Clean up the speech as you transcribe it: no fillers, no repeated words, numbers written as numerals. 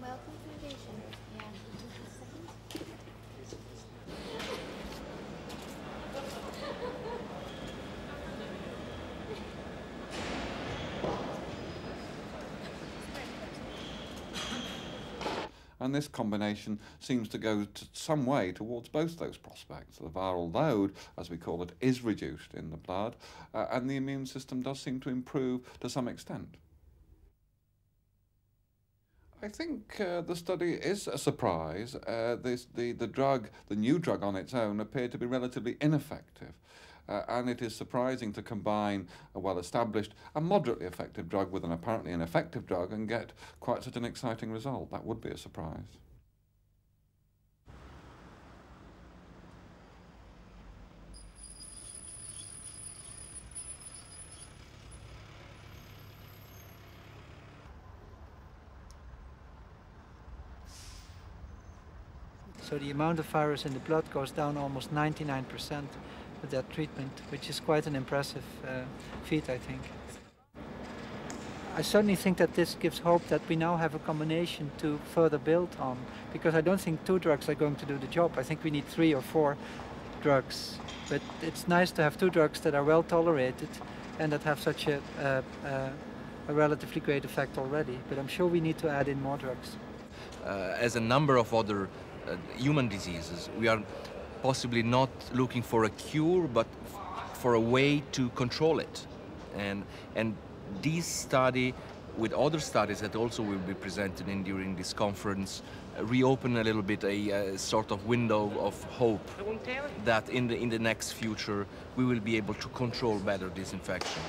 Welcome to Ovation. Yeah, just a second. And this combination seems to go some way towards both those prospects. The viral load, as we call it, is reduced in the blood, and the immune system does seem to improve to some extent. I think the study is a surprise. The new drug on its own appeared to be relatively ineffective, and it is surprising to combine a well-established and moderately effective drug with an apparently ineffective drug and get quite such an exciting result. That would be a surprise. So the amount of virus in the blood goes down almost 99% with that treatment, which is quite an impressive feat, I think. I certainly think that this gives hope that we now have a combination to further build on, because I don't think 2 drugs are going to do the job. I think we need 3 or 4 drugs. But it's nice to have 2 drugs that are well tolerated and that have such a relatively great effect already. But I'm sure we need to add in more drugs. As a number of other human diseases, we are possibly not looking for a cure, but for a way to control it. And this study, with other studies that also will be presented during this conference, reopen a little bit a sort of window of hope that in the next future we will be able to control better this infection.